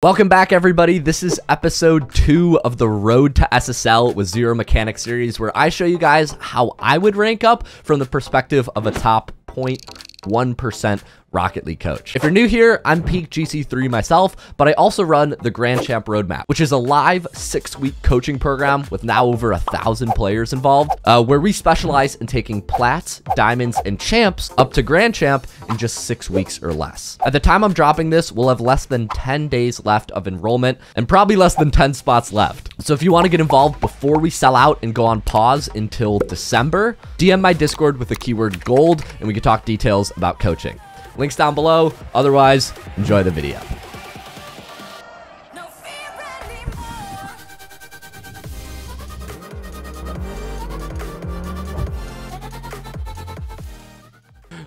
Welcome back, everybody. This is episode 2 of the Road to SSL with Zero Mechanics series, where I show you guys how I would rank up from the perspective of a top 0.1% Rocket League coach. If you're new here, I'm peak GC3 myself, but I also run the Grand Champ Roadmap, which is a live 6-week coaching program with now over 1,000 players involved, where we specialize in taking plats, diamonds, and champs up to Grand Champ in just 6 weeks or less. At the time I'm dropping this, we'll have less than 10 days left of enrollment and probably less than 10 spots left. So if you want to get involved before we sell out and go on pause until December, DM my Discord with the keyword gold and we can talk details about coaching. Links down below. Otherwise, enjoy the video.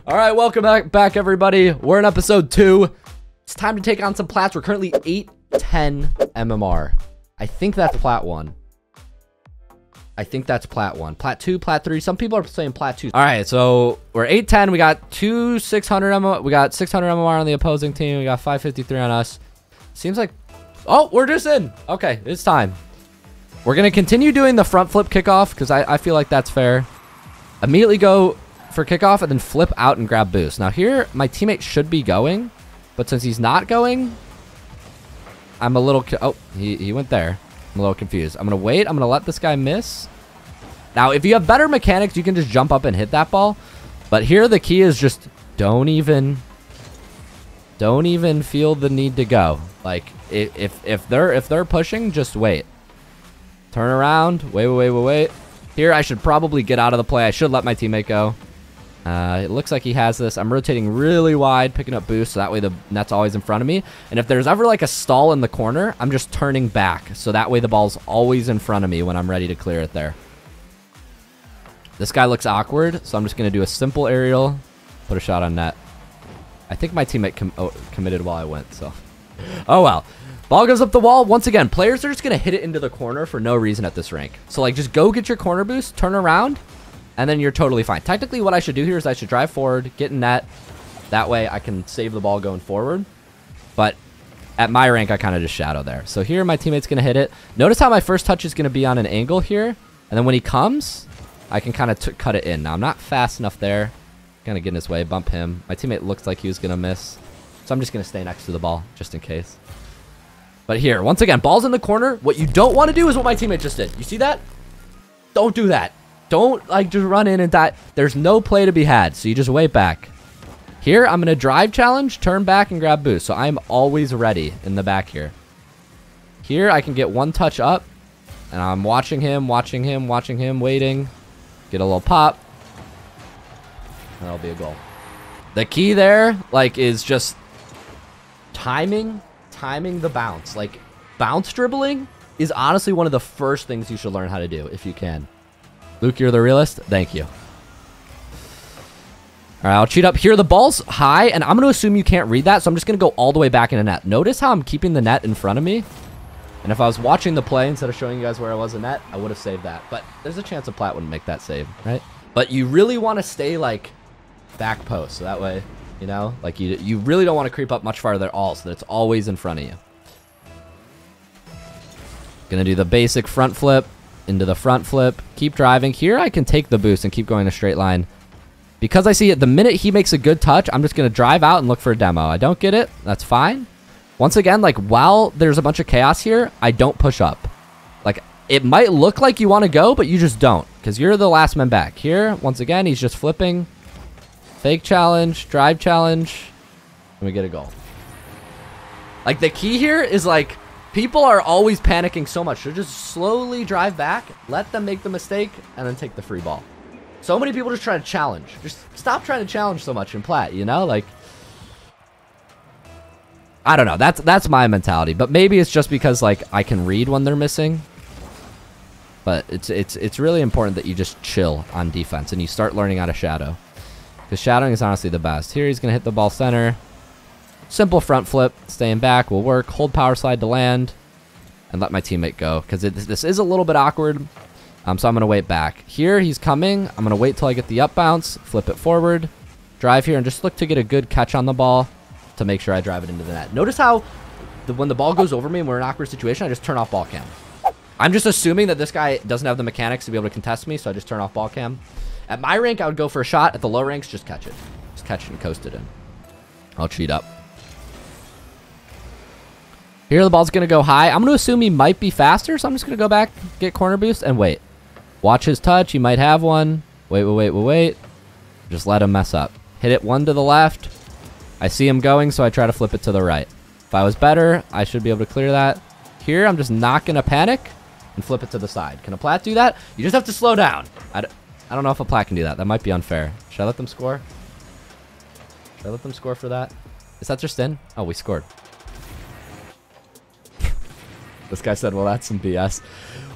All right, welcome back everybody. We're in episode 2. It's time to take on some plats. We're currently 810 MMR. I think that's plat 1. I think that's plat 1. Plat 2, plat 3. Some people are saying plat 2. All right, so we're 810. We got 600 MMR. We got 600 MMR on the opposing team. We got 553 on us. Seems like... Oh, we're just in. Okay, it's time. We're going to continue doing the front flip kickoff because I feel like that's fair. Immediately go for kickoff and then flip out and grab boost. Now here, my teammate should be going, but since he's not going, I'm a little... Oh, he went there. I'm a little confused. I'm going to wait. I'm going to let this guy miss. Now, if you have better mechanics, you can just jump up and hit that ball. But here, the key is just don't even feel the need to go. Like, if they're pushing, just wait. Turn around. Wait. Here, I should probably get out of the play. I should let my teammate go. It looks like he has this. I'm rotating really wide, picking up boost, so that way the net's always in front of me. And if there's ever like a stall in the corner, I'm just turning back, so that way the ball's always in front of me when I'm ready to clear it there. This guy looks awkward, so I'm just going to do a simple aerial, put a shot on net. I think my teammate committed while I went, so... Oh, well. Ball goes up the wall. Once again, players are just going to hit it into the corner for no reason at this rank. So, like, just go get your corner boost, turn around, and then you're totally fine. Technically, what I should do here is I should drive forward, get in net. That way, I can save the ball going forward. But at my rank, I kind of just shadow there. So here, my teammate's going to hit it. Notice how my first touch is going to be on an angle here. And then when he comes, I can kind of cut it in. Now, I'm not fast enough there. Kind of get in his way, bump him. My teammate looks like he was going to miss. So I'm just going to stay next to the ball, just in case. But here, once again, ball's in the corner. What you don't want to do is what my teammate just did. You see that? Don't do that. Don't, like, just run in and die. There's no play to be had, so you just wait back. Here, I'm going to drive challenge, turn back, and grab boost. So I'm always ready in the back here. Here, I can get one touch up, and I'm watching him, waiting. Get a little pop. And that'll be a goal. The key there, like, is just timing the bounce. Like, bounce dribbling is honestly one of the first things you should learn how to do, if you can. Luke, you're the realist. Thank you. All right, I'll cheat up here. The ball's high, and I'm going to assume you can't read that, so I'm just going to go all the way back in the net. Notice how I'm keeping the net in front of me. And if I was watching the play instead of showing you guys where I was in net, I would have saved that. But there's a chance a plat wouldn't make that save, right? But you really want to stay, like, back post. So that way, you know, like, you really don't want to creep up much farther at all, so that it's always in front of you. Going to do the basic front flip. Into the front flip, keep driving. Here I can take the boost and keep going a straight line. Because I see it, the minute he makes a good touch, I'm just going to drive out and look for a demo. I don't get it. That's fine. Once again, like, while there's a bunch of chaos here, I don't push up. Like, it might look like you want to go, but you just don't. Because you're the last man back. Here, once again, he's just flipping. Fake challenge, drive challenge, and we get a goal. Like, the key here is, like, people are always panicking so much. So just slowly drive back, let them make the mistake, and then take the free ball. So many people just try to challenge. Just stop trying to challenge so much in plat, you know? Like, I don't know. That's my mentality. But maybe it's just because, like, I can read when they're missing. But it's really important that you just chill on defense and you start learning how to shadow. Because shadowing is honestly the best. Here he's going to hit the ball center. Simple front flip, staying back will work. Hold power slide to land and let my teammate go because this is a little bit awkward. So I'm going to wait back. Here he's coming. I'm going to wait till I get the up bounce, flip it forward, drive here, and just look to get a good catch on the ball to make sure I drive it into the net. Notice how when the ball goes over me and we're in an awkward situation, I just turn off ball cam. I'm just assuming that this guy doesn't have the mechanics to be able to contest me, so I just turn off ball cam. At my rank, I would go for a shot. At the low ranks, just catch it. Just catch it and coast it in. I'll cheat up. Here, the ball's going to go high. I'm going to assume he might be faster, so I'm just going to go back, get corner boost, and wait. Watch his touch. He might have one. Wait. Just let him mess up. Hit it one to the left. I see him going, so I try to flip it to the right. If I was better, I should be able to clear that. Here, I'm just not going to panic and flip it to the side. Can a plat do that? You just have to slow down. I don't know if a plat can do that. That might be unfair. Should I let them score? Should I let them score for that? Is that just in? Oh, we scored. This guy said, well, that's some BS.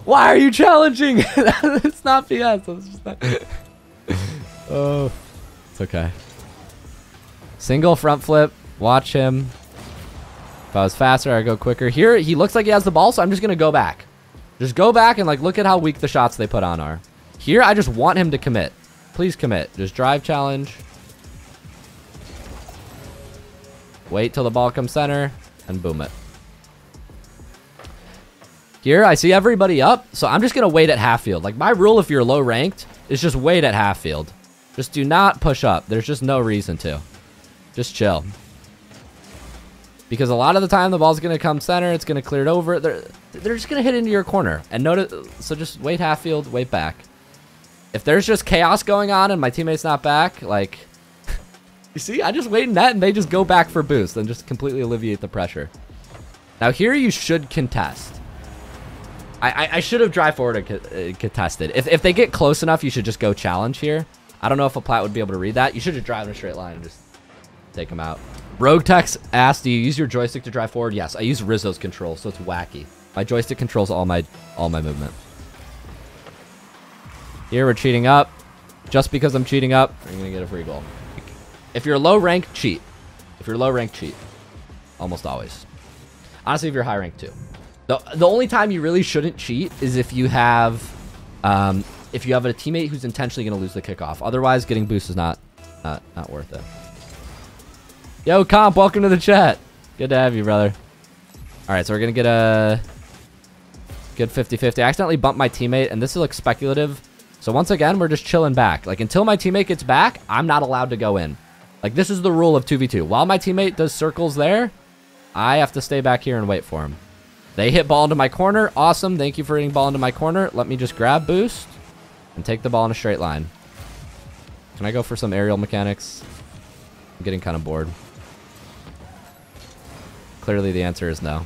Why are you challenging? It's not BS. It's just not... Oh, it's okay. Single front flip. Watch him. If I was faster, I'd go quicker. Here, he looks like he has the ball, so I'm just going to go back. Just go back and, like, look at how weak the shots they put on are. Here, I just want him to commit. Please commit. Just drive challenge. Wait till the ball comes center and boom it. Here, I see everybody up, so I'm just going to wait at half field. Like, my rule if you're low ranked is just wait at half field. Just do not push up. There's just no reason to. Just chill. Because a lot of the time, the ball's going to come center. It's going to clear it over. They're just going to hit into your corner. And notice, so just wait half field, wait back. If there's just chaos going on and my teammate's not back, like... You see, I just wait in that and they just go back for boost and just completely alleviate the pressure. Now here you should contest. I should have drive forward and contested. If they get close enough, you should just go challenge here. I don't know if a plat would be able to read that. You should just drive in a straight line and just take them out. Rogue Tex asked, do you use your joystick to drive forward? Yes, I use Rizzo's control, so it's wacky. My joystick controls all my movement. Here we're cheating up. Just because I'm cheating up, I'm gonna get a free goal. If you're low rank, cheat. If you're low rank, cheat. Almost always. Honestly, if you're high rank too. The only time you really shouldn't cheat is if you have a teammate who's intentionally going to lose the kickoff. Otherwise, getting boost is not worth it. Yo, Comp, welcome to the chat. Good to have you, brother. All right, so we're going to get a good 50-50. I accidentally bumped my teammate, and this looks speculative. So once again, we're just chilling back. Like, until my teammate gets back, I'm not allowed to go in. Like, this is the rule of 2v2. While my teammate does circles there, I have to stay back here and wait for him. They hit ball into my corner. Awesome. Thank you for hitting ball into my corner. Let me just grab boost and take the ball in a straight line. Can I go for some aerial mechanics? I'm getting kind of bored. Clearly the answer is no.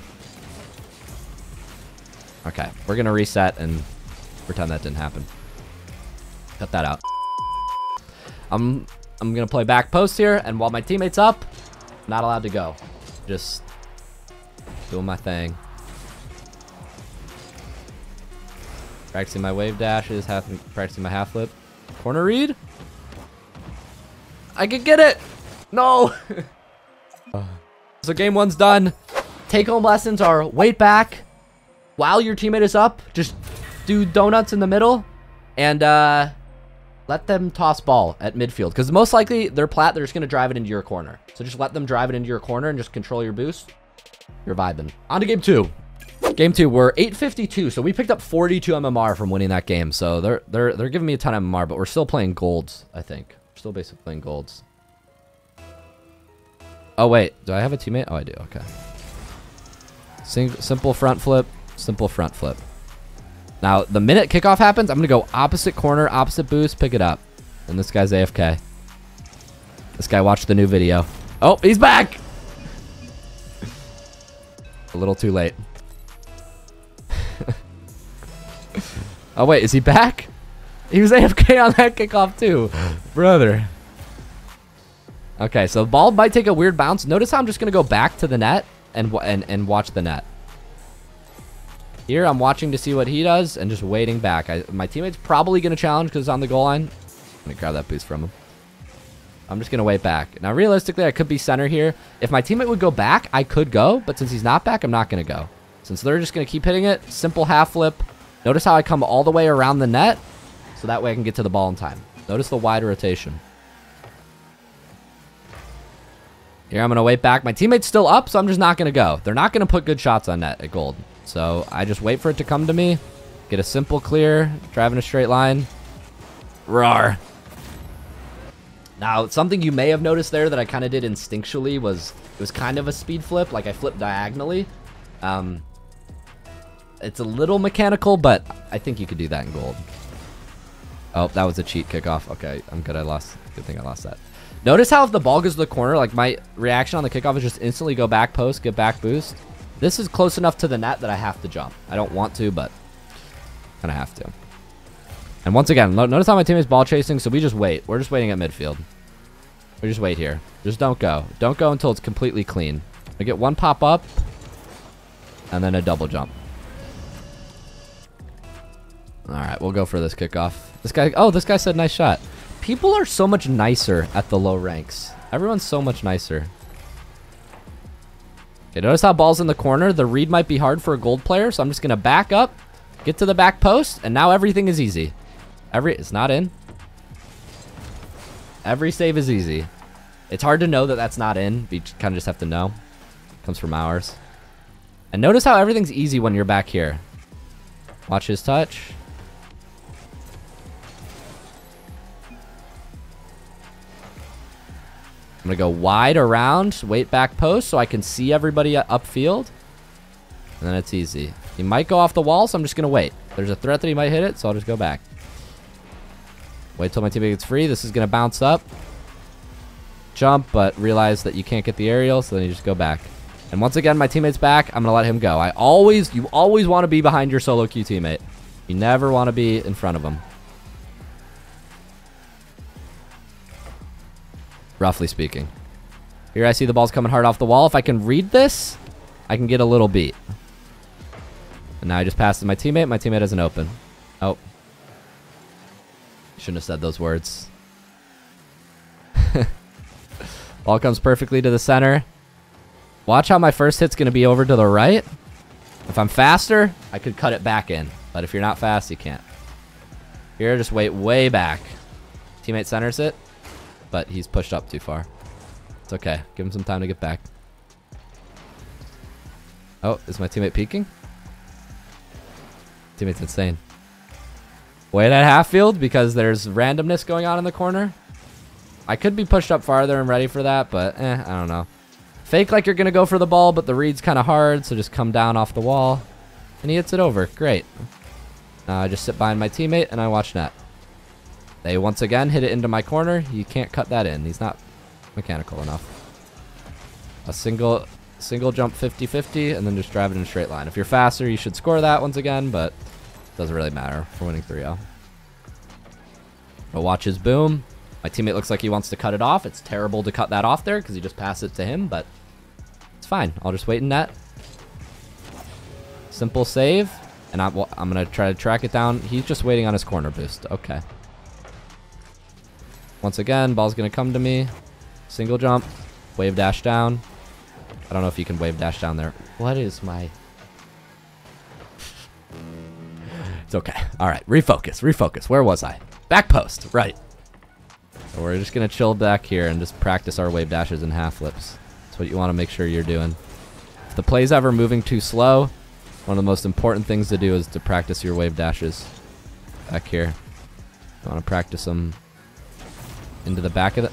Okay. We're going to reset and pretend that didn't happen. Cut that out. I'm going to play back post here. And while my teammate's up, I'm not allowed to go. Just doing my thing. Practicing my wave dashes, practicing my half flip. Corner read? I could get it! No! So game one's done. Take home lessons are wait back. While your teammate is up, just do donuts in the middle. And let them toss ball at midfield. Because most likely, their plat, they're just going to drive it into your corner. So just let them drive it into your corner and just control your boost. You're vibing. On to game two. Game two, we're 852, so we picked up 42 MMR from winning that game. So they're giving me a ton of MMR, but we're still playing golds, I think. We're still basically playing golds. Oh, wait. Do I have a teammate? Oh, I do. Okay. Simple front flip. Simple front flip. Now, the minute kickoff happens, I'm going to go opposite corner, opposite boost, pick it up. And this guy's AFK. This guy watched the new video. Oh, he's back! A little too late. Oh, wait, is he back? He was AFK on that kickoff, too. Brother. Okay, so the ball might take a weird bounce. Notice how I'm just going to go back to the net and watch the net. Here, I'm watching to see what he does and just waiting back. My teammate's probably going to challenge because it's on the goal line. I'm going to grab that boost from him. I'm just going to wait back. Now, realistically, I could be center here. If my teammate would go back, I could go. But since he's not back, I'm not going to go. Since they're just going to keep hitting it, simple half flip. Notice how I come all the way around the net, so that way I can get to the ball in time. Notice the wide rotation. Here, I'm going to wait back. My teammate's still up, so I'm just not going to go. They're not going to put good shots on net at gold. So I just wait for it to come to me. Get a simple clear. Driving a straight line. Roar. Now, something you may have noticed there that I kind of did instinctually was it was kind of a speed flip. Like, I flipped diagonally. It's a little mechanical, but I think you could do that in gold. Oh, that was a cheat kickoff. Okay, I'm good. I lost. Good thing I lost that. Notice how if the ball goes to the corner, like my reaction on the kickoff is just instantly go back post, get back boost. This is close enough to the net that I have to jump. I don't want to, but kind of have to. And once again, notice how my team is ball chasing, so we just wait. We're just waiting at midfield. We just wait here. Just don't go. Don't go until it's completely clean. I get one pop up, and then a double jump. All right, we'll go for this kickoff. This guy, oh, this guy said nice shot. People are so much nicer at the low ranks. Everyone's so much nicer. Okay, notice how ball's in the corner. The read might be hard for a gold player, so I'm just going to back up, get to the back post, and now everything is easy. It's not in. Every save is easy. It's hard to know that that's not in. We kind of just have to know. It comes from ours. And notice how everything's easy when you're back here. Watch his touch. I'm going to go wide around, wait back post so I can see everybody upfield. And then it's easy. He might go off the wall, so I'm just going to wait. There's a threat that he might hit it, so I'll just go back. Wait till my teammate gets free. This is going to bounce up. Jump, but realize that you can't get the aerial, so then you just go back. And once again, my teammate's back. I'm going to let him go. You always want to be behind your solo queue teammate. You never want to be in front of him. Roughly speaking. Here I see the ball's coming hard off the wall. If I can read this, I can get a little beat. And now I just passed to my teammate. My teammate isn't open. Oh. Shouldn't have said those words. Ball comes perfectly to the center. Watch how my first hit's going to be over to the right. If I'm faster, I could cut it back in. But if you're not fast, you can't. Here, just wait way back. Teammate centers it. But he's pushed up too far. It's okay. Give him some time to get back. Oh, is my teammate peeking? Teammate's insane. Wait at half field because there's randomness going on in the corner. I could be pushed up farther and ready for that, but I don't know. Fake like you're going to go for the ball, but the read's kind of hard, so just come down off the wall. And he hits it over. Great. Now I just sit behind my teammate and I watch net. They once again hit it into my corner. You can't cut that in. He's not mechanical enough. A single jump 50-50 and then just drive it in a straight line. If you're faster, you should score that once again, but it doesn't really matter. We're winning 3-0. But watch his boom. My teammate looks like he wants to cut it off. It's terrible to cut that off there because you just pass it to him, but it's fine. I'll just wait in net. Simple save. And I'm going to try to track it down. He's just waiting on his corner boost. Okay. Once again, ball's going to come to me. Single jump. Wave dash down. I don't know if you can wave dash down there. What is my... It's okay. All right. Refocus. Refocus. Where was I? Back post. Right. So we're just going to chill back here and just practice our wave dashes and half flips. That's what you want to make sure you're doing. If the play's ever moving too slow, one of the most important things to do is to practice your wave dashes back here. You want to practice them into the back of the...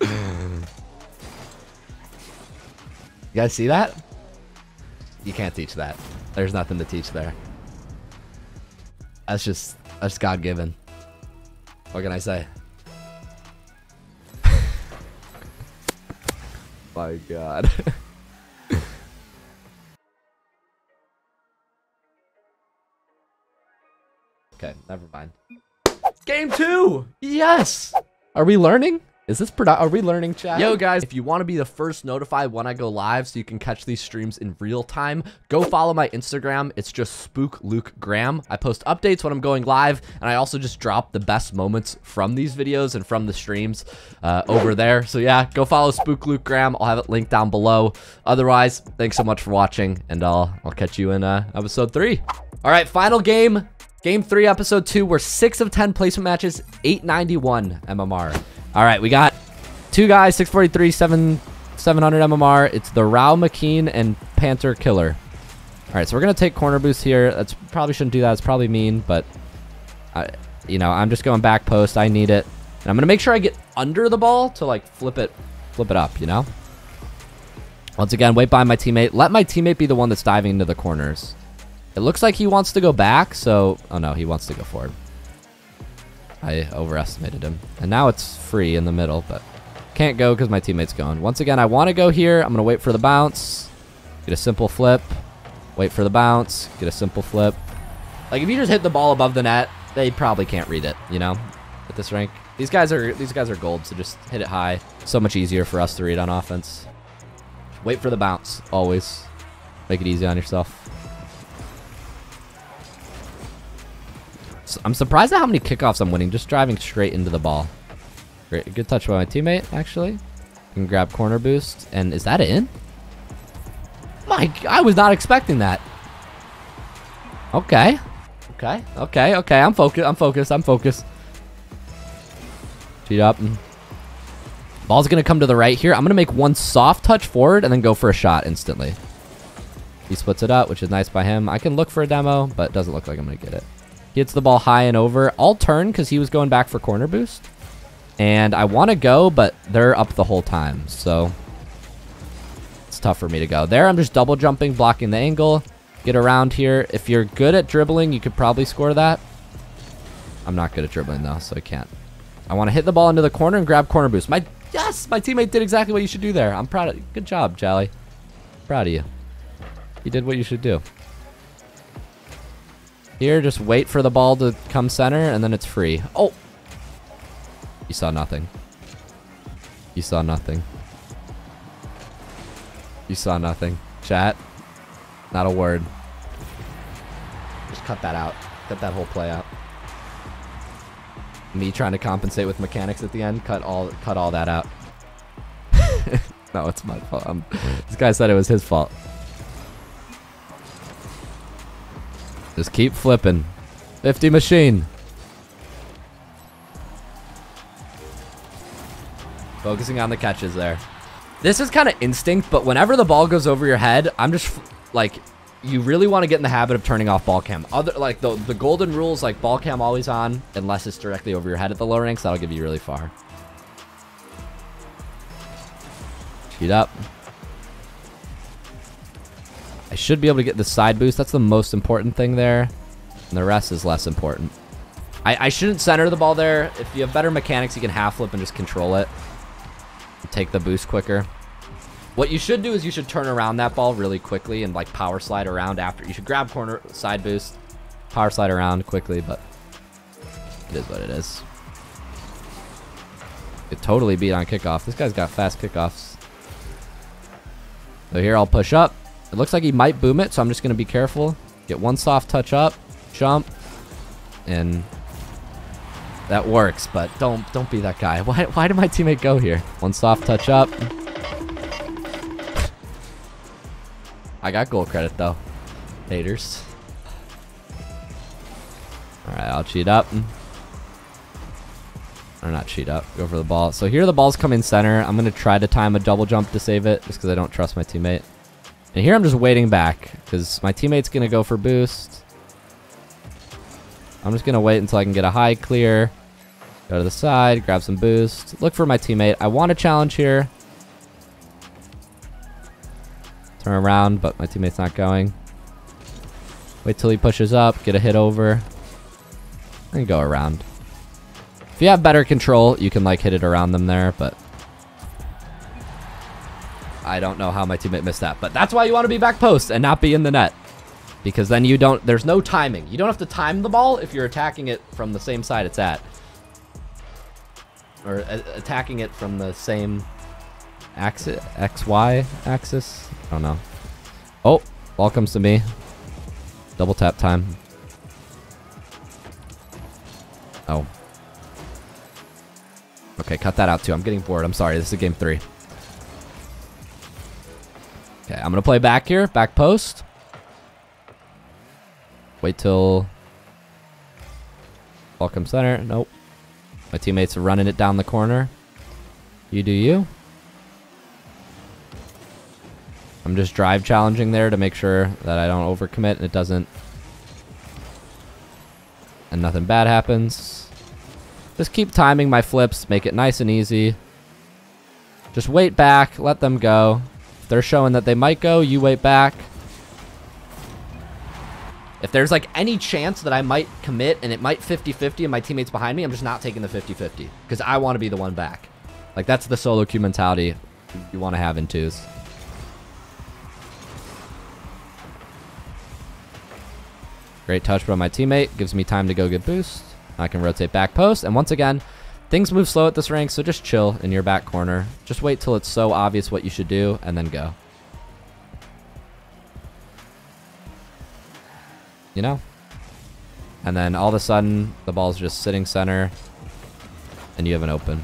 You guys see that? You can't teach that. There's nothing to teach there. That's God-given. What can I say? My God. Okay, never mind. Game 2! Yes! Are we learning? Are we learning, chat? Yo, guys, if you want to be the first notified when I go live so you can catch these streams in real time, go follow my Instagram. It's just SpookLukeGram. I post updates when I'm going live, and I also just drop the best moments from these videos and from the streams over there. So, yeah, go follow SpookLukeGram. I'll have it linked down below. Otherwise, thanks so much for watching, and I'll catch you in episode 3. All right, final game. Game 3, episode 2. We're 6 of 10 placement matches, 891 MMR. All right, we got Two guys, 643, 700 MMR. It's the Rao McKeen and Panther Killer. All right, so we're going to take corner boost here. That's probably shouldn't do that. It's probably mean, but you know, I'm just going back post. I need it. And I'm going to make sure I get under the ball to like flip it up, you know? Once again, wait by my teammate. Let my teammate be the one that's diving into the corners. It looks like he wants to go back, so... Oh, no, he wants to go forward. I overestimated him. And now it's free in the middle, but can't go because my teammate's going. Once again, I want to go here. I'm going to wait for the bounce. Get a simple flip. Wait for the bounce. Get a simple flip. Like, if you just hit the ball above the net, they probably can't read it, you know, at this rank. These guys are gold, so just hit it high. So much easier for us to read on offense. Wait for the bounce, always. Make it easy on yourself. So I'm surprised at how many kickoffs I'm winning, just driving straight into the ball. Great, good touch by my teammate, actually. You can grab corner boost, and is that in? Mike, I was not expecting that. Okay, okay, okay, okay, I'm focused. Cheat up. Ball's going to come to the right here. I'm going to make one soft touch forward and then go for a shot instantly. He splits it up, which is nice by him. I can look for a demo, but it doesn't look like I'm going to get it. He hits the ball high and over. I'll turn because he was going back for corner boost. And I want to go, but they're up the whole time. So it's tough for me to go. There, I'm just double jumping, blocking the angle. Get around here. If you're good at dribbling, you could probably score that. I'm not good at dribbling, though, so I can't. I want to hit the ball into the corner and grab corner boost. Yes, my teammate did exactly what you should do there. I'm proud of you. Good job, Jally. Proud of you. You did what you should do. Here, just wait for the ball to come center, and then it's free. Oh! You saw nothing. You saw nothing. You saw nothing. Chat. Not a word. Just cut that out. Cut that whole play out. Me trying to compensate with mechanics at the end. Cut all that out. No, it's my fault. This guy said it was his fault. Just keep flipping. 50 machine. Focusing on the catches there. This is kind of instinct, but whenever the ball goes over your head, I'm just like, you really want to get in the habit of turning off ball cam. Like the golden rules, like ball cam always on, unless it's directly over your head at the low ranks, that'll give you really far. Cheat up. I should be able to get the side boost. That's the most important thing there. And the rest is less important. I shouldn't center the ball there. If you have better mechanics, you can half flip and just control it. Take the boost quicker. What you should do is you should turn around that ball really quickly and like power slide around after. You should grab corner side boost, power slide around quickly, but it is what it is. It totally beat on kickoff. This guy's got fast kickoffs. So here I'll push up. It looks like he might boom it, so I'm just going to be careful. Get one soft touch up, jump, and that works, but don't be that guy. Why did my teammate go here? One soft touch up. I got goal credit, though. Haters. All right, I'll cheat up. Or not cheat up. Go for the ball. So here the ball's coming center. I'm going to try to time a double jump to save it just because I don't trust my teammate. And here I'm just waiting back because my teammate's going to go for boost. I'm just going to wait until I can get a high clear. Go to the side. Grab some boost. Look for my teammate. I want a challenge here. Turn around, but my teammate's not going. Wait till he pushes up, get a hit over, and go around. If you have better control, you can like hit it around them there, but I don't know how my teammate missed that. But that's why you want to be back post and not be in the net, because then you don't, there's no timing. You don't have to time the ball if you're attacking it from the same side it's at, or attacking it from the same axis, XY axis. I don't know. Oh, ball comes to me. Double tap time. Oh. Okay, cut that out too. I'm getting bored. I'm sorry. This is game 3. Okay, I'm going to play back here. Back post. Wait till ball comes center. Nope. My teammates are running it down the corner. You do you. I'm just drive challenging there to make sure that I don't overcommit and it doesn't. And nothing bad happens. Just keep timing my flips, make it nice and easy. Just wait back, let them go. If they're showing that they might go, you wait back. If there's like any chance that I might commit and it might 50-50 and my teammates behind me, I'm just not taking the 50-50 because I want to be the one back. Like that's the solo queue mentality you want to have in twos. Great touch from my teammate. Gives me time to go get boost. I can rotate back post. And once again, things move slow at this rank, so just chill in your back corner. Just wait till it's so obvious what you should do and then go. You know? And then all of a sudden, the ball's just sitting center and you have an open.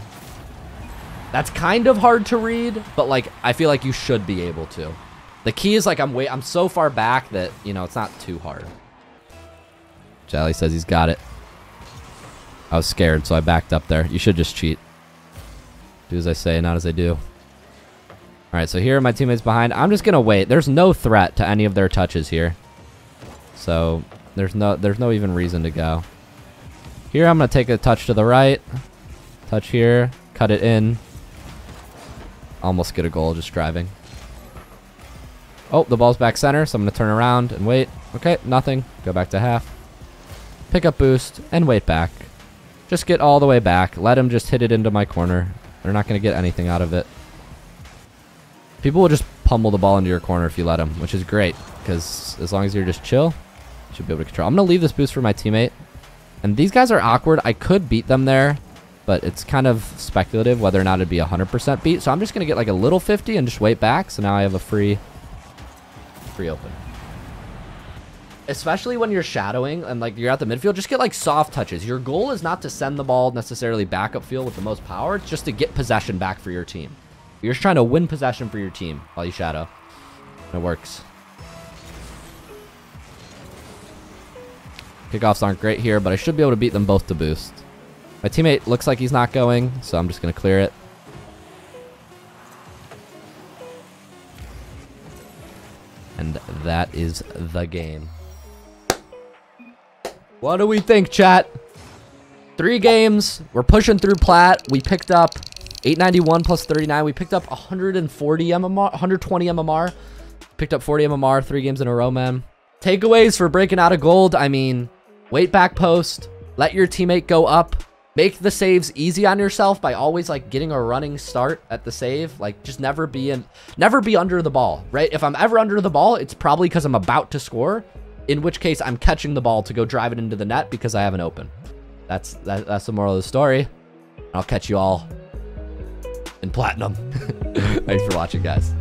That's kind of hard to read, but like, I feel like you should be able to. The key is like, I'm so far back that, you know, it's not too hard. Jally says he's got it. I was scared, so I backed up there. You should just cheat. Do as I say, not as I do. All right, so here are my teammates behind. I'm just gonna wait. There's no threat to any of their touches here. So there's no even reason to go. Here I'm gonna take a touch to the right, touch here, cut it in. Almost get a goal just driving. Oh, the ball's back center, so I'm gonna turn around and wait. Okay, nothing. Go back to half. Pick up boost and wait back. Just get all the way back. Let him just hit it into my corner. They're not gonna get anything out of it. People will just pummel the ball into your corner if you let them, which is great because as long as you're just chill, you should be able to control. I'm gonna leave this boost for my teammate. And these guys are awkward. I could beat them there, but it's kind of speculative whether or not it'd be 100% beat. So I'm just gonna get like a little 50 and just wait back. So now I have a free open. Especially when you're shadowing and like you're at the midfield, just get like soft touches. Your goal is not to send the ball necessarily back upfield with the most power. It's just to get possession back for your team. You're just trying to win possession for your team while you shadow. And it works. Kickoffs aren't great here, but I should be able to beat them both to boost. My teammate looks like he's not going, so I'm just going to clear it. And that is the game. What do we think, chat? 3 games. We're pushing through plat. We picked up 891 plus 39. We picked up 140 MMR, 120 MMR. Picked up 40 MMR, 3 games in a row, man. Takeaways for breaking out of gold. I mean, wait back post. Let your teammate go up. Make the saves easy on yourself by always like getting a running start at the save. Like just never be under the ball, right? If I'm ever under the ball, it's probably because I'm about to score. In which case, I'm catching the ball to go drive it into the net because I have an open. That's the moral of the story. I'll catch you all in platinum. Thanks for watching, guys.